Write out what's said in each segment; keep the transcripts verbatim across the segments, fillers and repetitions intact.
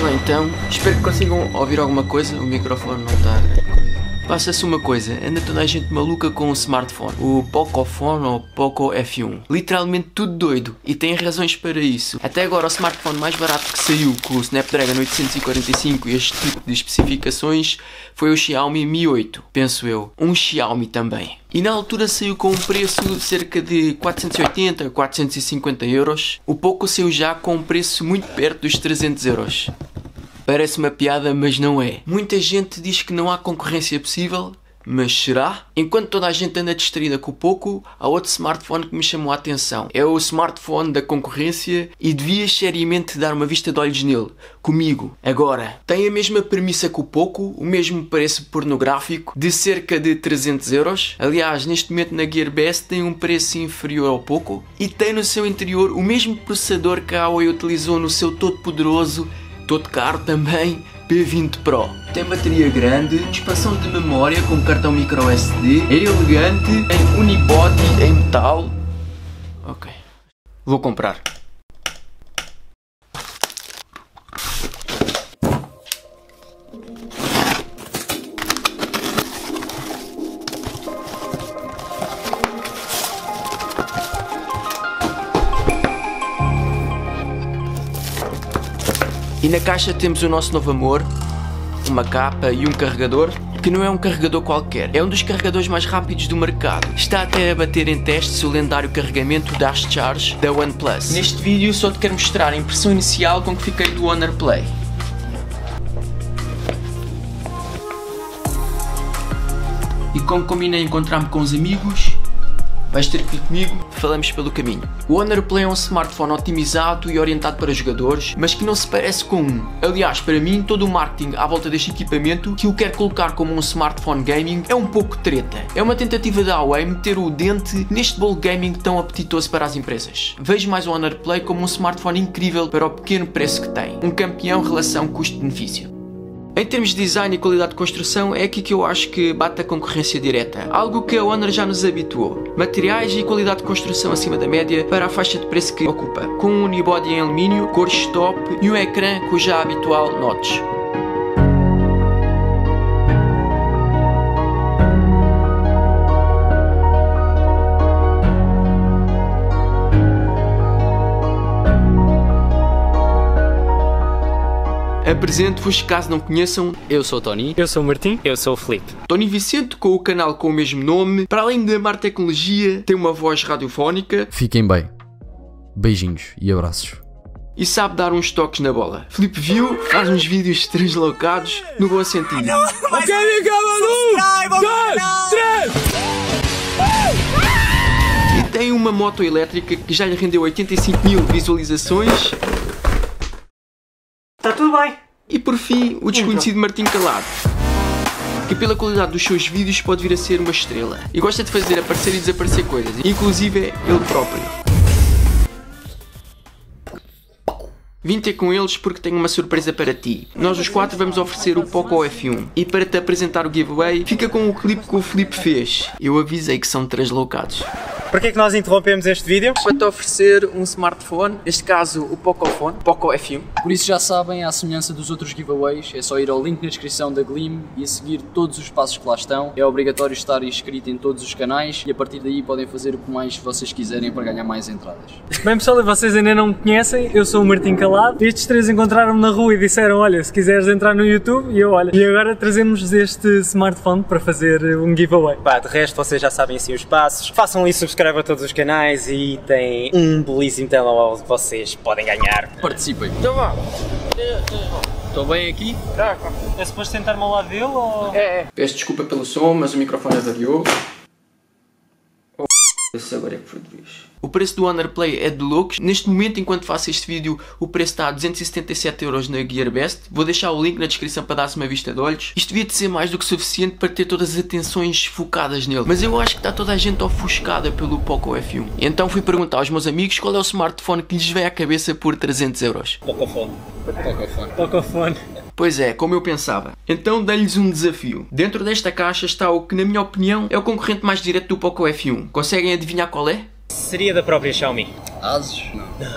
Vamos lá então, espero que consigam ouvir alguma coisa, o microfone não está... Passa-se uma coisa, anda toda a gente maluca com o smartphone, o Pocophone ou Poco F um, literalmente tudo doido, e tem razões para isso. Até agora o smartphone mais barato que saiu com o Snapdragon oitocentos e quarenta e cinco e este tipo de especificações foi o Xiaomi Mi oito, penso eu, um Xiaomi também. E na altura saiu com um preço de cerca de quatrocentos e oitenta, quatrocentos e cinquenta euros, o Poco saiu já com um preço muito perto dos trezentos euros. Parece uma piada, mas não é. Muita gente diz que não há concorrência possível, mas será? Enquanto toda a gente anda distraída com o Poco, há outro smartphone que me chamou a atenção. É o smartphone da concorrência e devias seriamente dar uma vista de olhos nele, comigo, agora. Tem a mesma premissa que o Poco, o mesmo preço pornográfico, de cerca de trezentos euros. Aliás, neste momento na GearBest tem um preço inferior ao Poco e tem no seu interior o mesmo processador que a Huawei utilizou no seu todo poderoso, todo caro também, P vinte Pro. Tem bateria grande, expansão de memória com cartão micro S D, é elegante, em unibody, em metal. Ok, vou comprar. E na caixa temos o nosso novo amor, uma capa e um carregador, que não é um carregador qualquer, é um dos carregadores mais rápidos do mercado. Está até a bater em testes o lendário carregamento Dash Charge da OnePlus. Neste vídeo só te quero mostrar a impressão inicial com que fiquei do Honor Play. E como combinei encontrar-me com os amigos, vais ter que ir comigo, falamos pelo caminho. O Honor Play é um smartphone otimizado e orientado para jogadores, mas que não se parece com um. Aliás, para mim, todo o marketing à volta deste equipamento, que o quer colocar como um smartphone gaming, é um pouco treta. É uma tentativa da Huawei meter o dente neste bolo gaming tão apetitoso para as empresas. Vejo mais o Honor Play como um smartphone incrível para o pequeno preço que tem. Um campeão em relação custo-benefício. Em termos de design e qualidade de construção, é aqui que eu acho que bate a concorrência direta, algo que a Honor já nos habituou. Materiais e qualidade de construção acima da média para a faixa de preço que ocupa, com um unibody em alumínio, cores top e um ecrã com já habitual notch. Apresento-vos, caso não conheçam, eu sou o Tony, eu sou o Martim, eu sou o Felipe. Tony Vicente, com o canal com o mesmo nome, para além de amar tecnologia, tem uma voz radiofónica. Fiquem bem, beijinhos e abraços. E sabe dar uns toques na bola. Felipe Viu faz uns vídeos translocados no bom sentido. Ok, um, dois, três... E tem uma moto elétrica que já lhe rendeu oitenta e cinco mil visualizações. Está tudo bem! E por fim, o desconhecido Martim Calado, que pela qualidade dos seus vídeos pode vir a ser uma estrela e gosta de fazer aparecer e desaparecer coisas, inclusive ele próprio. Vim ter com eles porque tenho uma surpresa para ti. Nós os quatro vamos oferecer o Poco F um e para te apresentar o giveaway fica com o clipe que o Felipe fez. Eu avisei que são translocados. Para que é que nós interrompemos este vídeo? Para te oferecer um smartphone, neste caso o Pocophone, Poco F um. Por isso já sabem, à semelhança dos outros giveaways, é só ir ao link na descrição da Gleam e seguir todos os passos que lá estão. É obrigatório estar inscrito em todos os canais e a partir daí podem fazer o que mais vocês quiserem para ganhar mais entradas. Bem pessoal, vocês ainda não me conhecem, eu sou o Martim Calado. Estes três encontraram-me na rua e disseram, olha, se quiseres entrar no YouTube, e eu olho. E agora trazemos este smartphone para fazer um giveaway. Pá, de resto vocês já sabem assim os passos, façam isso, subscrevam. Subscrevam a todos os canais e tem um belíssimo telemóvel que vocês podem ganhar. Participem. Então vá. Estou bem aqui? Tá, é suposto sentar-me ao lado dele ou... É, é. Peço desculpa pelo som, mas o microfone avariou. Oh, esse agora é que foi de vez. O preço do Honor Play é de loucos. Neste momento, enquanto faço este vídeo, o preço está a duzentos e setenta e sete euros na GearBest. Vou deixar o link na descrição para dar-se uma vista de olhos. Isto devia de ser mais do que suficiente para ter todas as atenções focadas nele, mas eu acho que está toda a gente ofuscada pelo Poco F um. Então fui perguntar aos meus amigos qual é o smartphone que lhes vem à cabeça por trezentos euros. Pocophone. Pocophone. Pocophone. Pois é, como eu pensava. Então dei-lhes um desafio. Dentro desta caixa está o que, na minha opinião, é o concorrente mais direto do Poco F um. Conseguem adivinhar qual é? Seria da própria Xiaomi. Asus? Não. Não.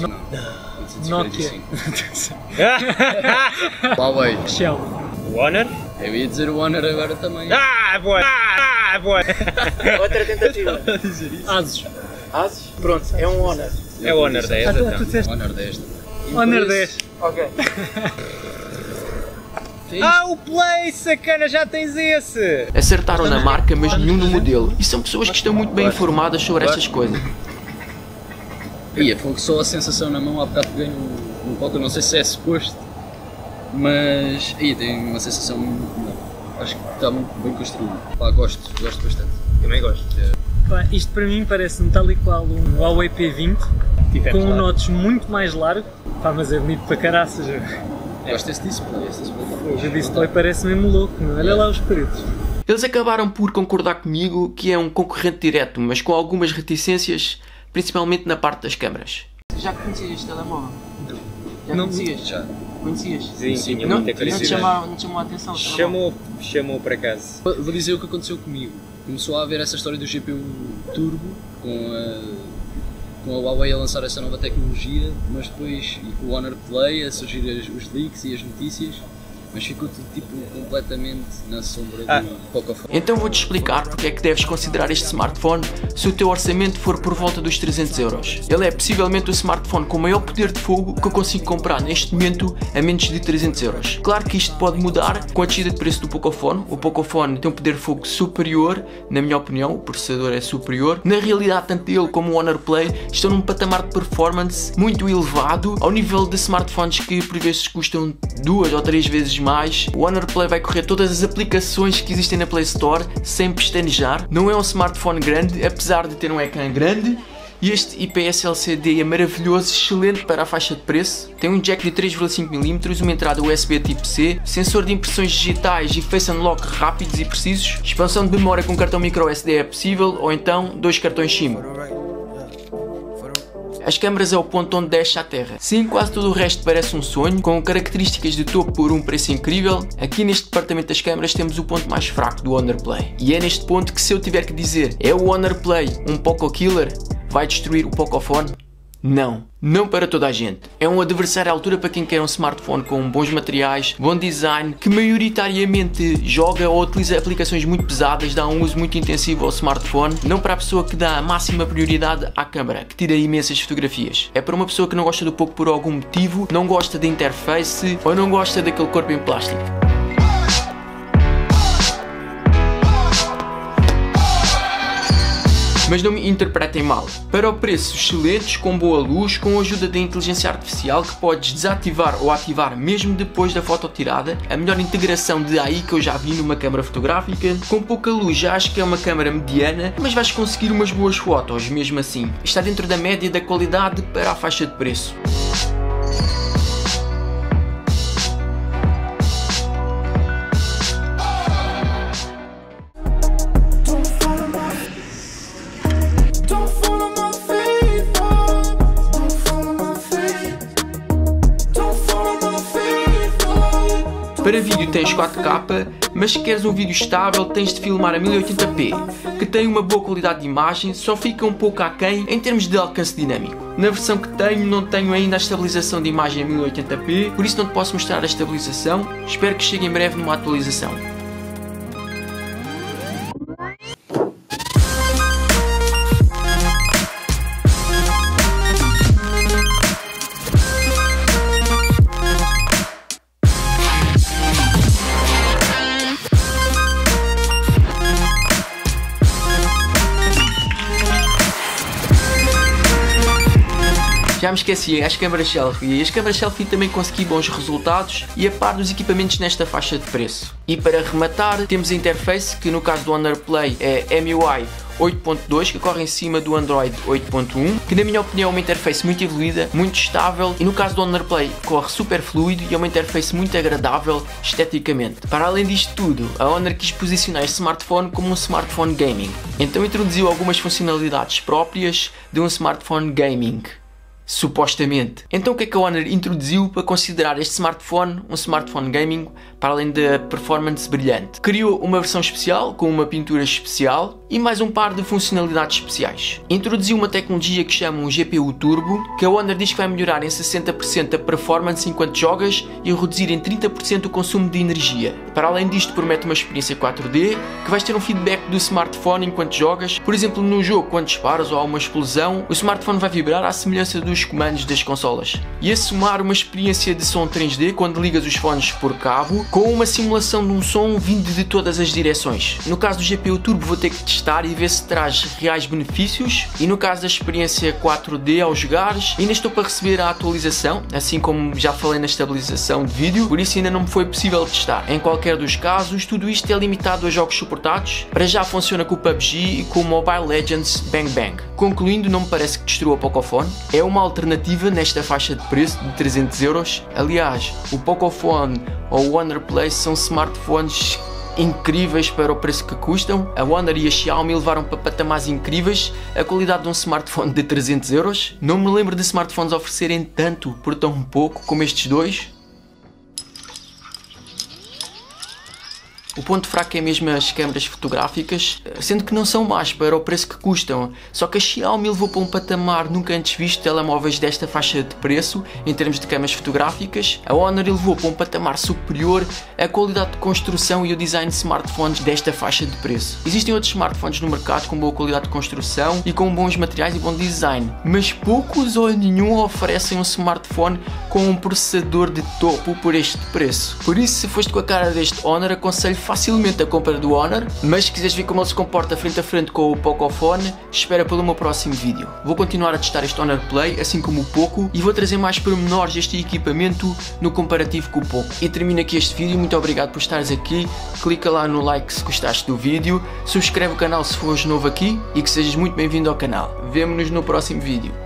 Não. Não. quatrocentos e quarenta e cinco. Huawei. Xiaomi. O Honor? Eu ia dizer o Honor agora também. Ah, boa! Ah, boa! Outra tentativa. Asus. Asus? Pronto, é um Honor. É o Honor dez, então. Honor dez. Honor dez. Ok. Ah, o Play, sacana, já tens esse! Acertaram na marca, mas nenhum no modelo. E são pessoas que estão muito bem informadas sobre estas coisas. Ia, foi só a sensação na mão há bocado que ganho um foto, não sei se é suposto, mas aí tem uma sensação muito melhor. Acho que está muito bem construído. Pá, gosto, gosto bastante. Também gosto. É. Pá, isto para mim parece-me tal e qual um Huawei P vinte, Tivemos com um notch muito mais largo, pá, mas é bonito para caraças. É. Gosto desse display, esse display. O display parece mesmo louco, não? Olha lá os pretos. Eles acabaram por concordar comigo que é um concorrente direto, mas com algumas reticências, principalmente na parte das câmaras. Já conhecias este telemóvel? Não. Já não, conhecias? Já. Conhecias? Sim, sim, não, não, te chamava, não te chamou a atenção? Chamou, chamou por acaso. Vou dizer o que aconteceu comigo. Começou a haver essa história do G P U Turbo, com a, com a Huawei a lançar essa nova tecnologia, mas depois e com o Honor Play a surgir as, os leaks e as notícias, mas ficou tudo tipo completamente na sombra ah. de um Pocophone. Então vou-te explicar porque é que deves considerar este smartphone se o teu orçamento for por volta dos trezentos euros. Ele é possivelmente o smartphone com maior poder de fogo que eu consigo comprar neste momento a menos de trezentos euros. Claro que isto pode mudar com a descida de preço do Pocophone. O Pocophone tem um poder de fogo superior, na minha opinião, o processador é superior. Na realidade, tanto ele como o Honor Play estão num patamar de performance muito elevado ao nível de smartphones que por vezes custam duas ou três vezes mais. O Honor Play vai correr todas as aplicações que existem na Play Store sem pestanejar. Não é um smartphone grande, apesar de ter um ecrã grande. E este I P S L C D é maravilhoso, excelente para a faixa de preço. Tem um jack de três vírgula cinco milímetros, uma entrada U S B tipo C, sensor de impressões digitais e face unlock rápidos e precisos. Expansão de memória com cartão micro S D é possível, ou então dois cartões SIM. As câmaras é o ponto onde desce à terra. Sim, quase todo o resto parece um sonho, com características de topo por um preço incrível. Aqui neste departamento das câmaras temos o ponto mais fraco do Honor Play. E é neste ponto que, se eu tiver que dizer, é o Honor Play um Poco Killer? Vai destruir o Pocophone? Não, não para toda a gente. É um adversário à altura para quem quer um smartphone com bons materiais, bom design, que maioritariamente joga ou utiliza aplicações muito pesadas, dá um uso muito intensivo ao smartphone, não para a pessoa que dá a máxima prioridade à câmara, que tira imensas fotografias. É para uma pessoa que não gosta do Poco por algum motivo, não gosta da interface ou não gosta daquele corpo em plástico. Mas não me interpretem mal. Para o preço, excelentes, com boa luz, com a ajuda da inteligência artificial que podes desativar ou ativar mesmo depois da foto tirada, a melhor integração de A I que eu já vi numa câmara fotográfica. Com pouca luz já acho que é uma câmara mediana, mas vais conseguir umas boas fotos mesmo assim. Está dentro da média da qualidade para a faixa de preço. Para vídeo tens quatro K, mas se queres um vídeo estável tens de filmar a mil e oitenta p, que tem uma boa qualidade de imagem, só fica um pouco aquém em termos de alcance dinâmico. Na versão que tenho, não tenho ainda a estabilização de imagem a mil e oitenta p, por isso não te posso mostrar a estabilização, espero que chegue em breve numa atualização. Já me esqueci, as câmaras selfie. E as câmaras selfie também consegui bons resultados e a par dos equipamentos nesta faixa de preço. E para rematar, temos a interface, que no caso do Honor Play é M I U I oito ponto dois, que corre em cima do Android oito ponto um, que na minha opinião é uma interface muito evoluída, muito estável, e no caso do Honor Play corre super fluido e é uma interface muito agradável esteticamente. Para além disto tudo, a Honor quis posicionar este smartphone como um smartphone gaming, então introduziu algumas funcionalidades próprias de um smartphone gaming. Supostamente. Então o que é que a Honor introduziu para considerar este smartphone um smartphone gaming para além da performance brilhante. Criou uma versão especial, com uma pintura especial e mais um par de funcionalidades especiais. Introduziu uma tecnologia que chamam G P U Turbo, que a Honor diz que vai melhorar em sessenta por cento a performance enquanto jogas e reduzir em trinta por cento o consumo de energia. Para além disto, promete uma experiência quatro D, que vais ter um feedback do smartphone enquanto jogas. Por exemplo, num jogo, quando disparas ou há uma explosão, o smartphone vai vibrar à semelhança dos comandos das consolas. E a somar uma experiência de som três D quando ligas os fones por cabo, com uma simulação de um som vindo de todas as direções. No caso do G P U Turbo vou ter que testar e ver se traz reais benefícios, e no caso da experiência quatro D ao jogares, ainda estou para receber a atualização, assim como já falei na estabilização de vídeo, por isso ainda não me foi possível testar. Em qualquer dos casos, tudo isto é limitado a jogos suportados, para já funciona com o P U B G e com o Mobile Legends Bang Bang. Concluindo, não me parece que destruiu a Pocophone, é uma alternativa nesta faixa de preço de trezentos euros, aliás, o Pocophone ou o Honor Play são smartphones incríveis para o preço que custam. A Honor e a Xiaomi levaram para patamares incríveis a qualidade de um smartphone de trezentos euros. Não me lembro de smartphones oferecerem tanto por tão pouco como estes dois. O ponto fraco é mesmo as câmaras fotográficas, sendo que não são más para o preço que custam, só que a Xiaomi levou para um patamar nunca antes visto telemóveis desta faixa de preço em termos de câmaras fotográficas. A Honor levou para um patamar superior a qualidade de construção e o design de smartphones desta faixa de preço. Existem outros smartphones no mercado com boa qualidade de construção e com bons materiais e bom design, mas poucos ou nenhum oferecem um smartphone com um processador de topo por este preço. Por isso, se foste com a cara deste Honor, aconselho facilmente a compra do Honor, mas se quiseres ver como ele se comporta frente a frente com o Pocophone, espera pelo meu próximo vídeo. Vou continuar a testar este Honor Play, assim como o Poco, e vou trazer mais pormenores deste equipamento no comparativo com o Poco. E termino aqui este vídeo, muito obrigado por estares aqui, clica lá no like se gostaste do vídeo, subscreve o canal se fores novo aqui e que sejas muito bem-vindo ao canal. Vemo-nos no próximo vídeo.